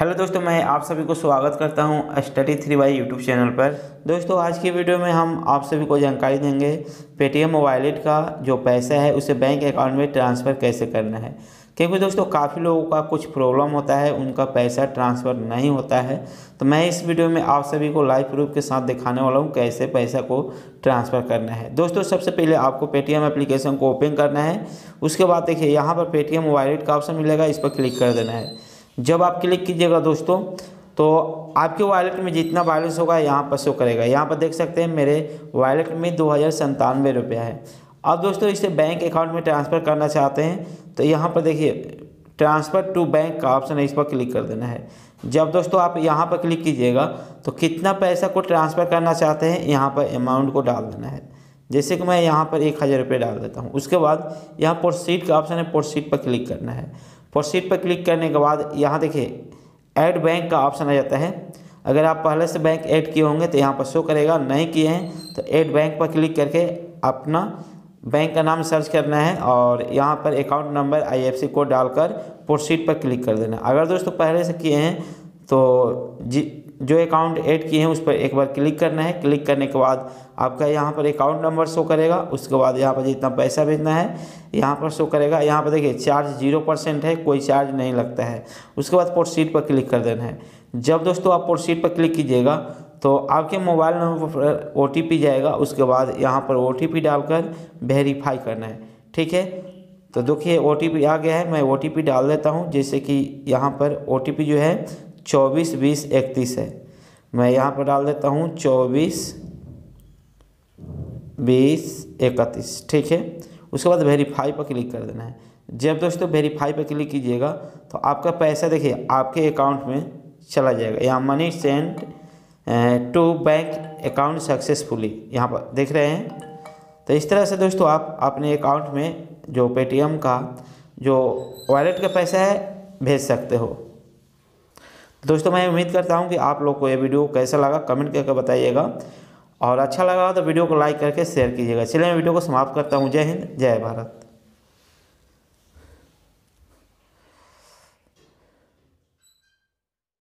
Hello दोस्तों, मैं आप सभी को स्वागत करता हूं स्टडी 3 बाई यूट्यूब चैनल पर। दोस्तों आज की वीडियो में हम आप सभी को जानकारी देंगे पेटीएम वॉलेट का जो पैसा है उसे बैंक अकाउंट में ट्रांसफ़र कैसे करना है, क्योंकि दोस्तों काफ़ी लोगों का कुछ प्रॉब्लम होता है, उनका पैसा ट्रांसफ़र नहीं होता है। तो मैं इस वीडियो में आप सभी को लाइव प्रूफ के साथ दिखाने वाला हूँ कैसे पैसा को ट्रांसफ़र करना है। दोस्तों सबसे पहले आपको पेटीएम एप्लीकेशन को ओपन करना है। उसके बाद देखिए यहाँ पर पेटीएम वॉलेट का ऑप्शन मिलेगा, इस पर क्लिक कर देना है। जब आप क्लिक कीजिएगा दोस्तों तो आपके वॉलेट में जितना बैलेंस होगा यहाँ पर शो करेगा। यहाँ पर देख सकते हैं मेरे वॉलेट में 2097 रुपया है। अब दोस्तों इसे बैंक अकाउंट में ट्रांसफ़र करना चाहते हैं तो यहाँ पर देखिए ट्रांसफ़र टू बैंक का ऑप्शन है, इस पर क्लिक कर देना है। जब दोस्तों आप यहाँ पर क्लिक कीजिएगा तो कितना पैसा को ट्रांसफ़र करना चाहते हैं यहाँ पर अमाउंट को डाल देना है। जैसे कि मैं यहाँ पर 1000 रुपये डाल देता हूँ। उसके बाद यहाँ प्रोसीड का ऑप्शन है, प्रोसीड पर क्लिक करना है। प्रोसीड पर क्लिक करने के बाद यहाँ देखिए ऐड बैंक का ऑप्शन आ जाता है। अगर आप पहले से बैंक ऐड किए होंगे तो यहाँ पर शो करेगा, नहीं किए हैं तो ऐड बैंक पर क्लिक करके अपना बैंक का नाम सर्च करना है और यहाँ पर अकाउंट नंबर IFSC कोड डालकर प्रोसीड पर क्लिक कर देना। अगर दोस्तों पहले से किए हैं तो जो अकाउंट ऐड किए हैं उस पर एक बार क्लिक करना है। क्लिक करने के बाद आपका यहाँ पर अकाउंट नंबर शो करेगा। उसके बाद यहाँ पर जितना पैसा भेजना है यहाँ पर शो करेगा। यहाँ पर देखिए चार्ज 0% है, कोई चार्ज नहीं लगता है। उसके बाद प्रोसीड पर क्लिक कर देना है। जब दोस्तों आप प्रोसीड पर क्लिक कीजिएगा तो आपके मोबाइल नंबर पर OTP जाएगा। उसके बाद यहाँ पर OTP डालकर वेरीफाई करना है, ठीक है। तो देखिए OTP आ गया है, मैं OTP डाल देता हूँ। जैसे कि यहाँ पर OTP जो है 24 20 31 है, मैं यहाँ पर डाल देता हूँ 24 20 31, ठीक है। उसके बाद वेरीफाई पर क्लिक कर देना है। जब दोस्तों वेरीफाई पर क्लिक कीजिएगा तो आपका पैसा देखिए आपके अकाउंट में चला जाएगा। यहाँ money send to bank account successfully यहाँ पर देख रहे हैं। तो इस तरह से दोस्तों आप अपने अकाउंट में जो पेटीएम का जो वॉलेट का पैसा है भेज सकते हो। दोस्तों मैं उम्मीद करता हूं कि आप लोग को ये वीडियो कैसा लगा कमेंट करके बताइएगा, और अच्छा लगा तो वीडियो को लाइक करके शेयर कीजिएगा। चलिए मैं वीडियो को समाप्त करता हूं। जय हिंद, जय भारत।